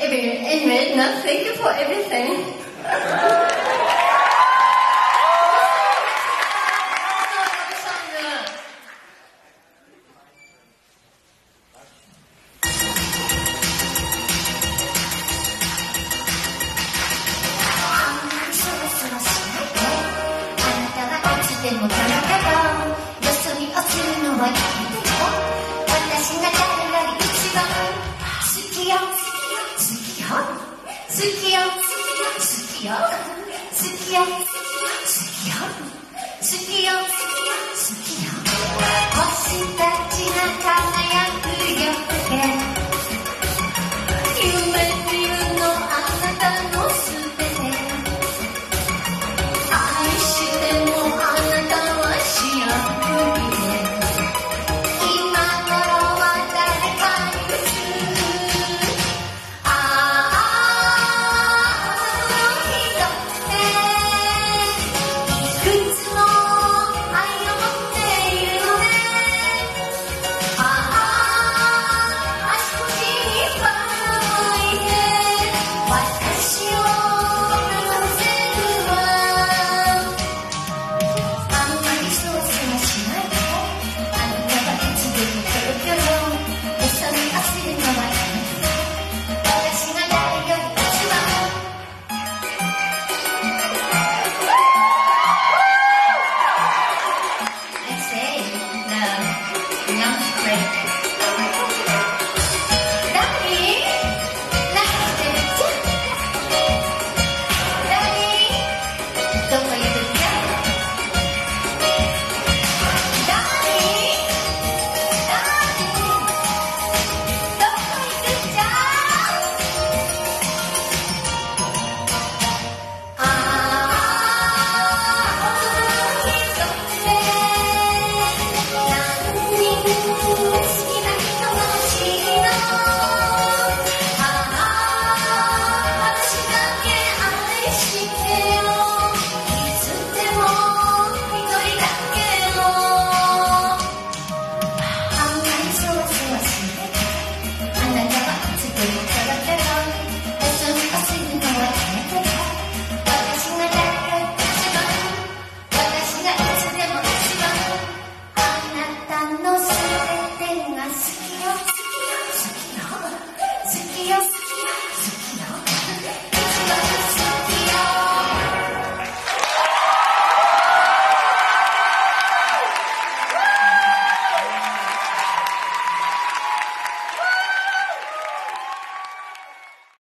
Amen. Thank you for everything. Sukiyok,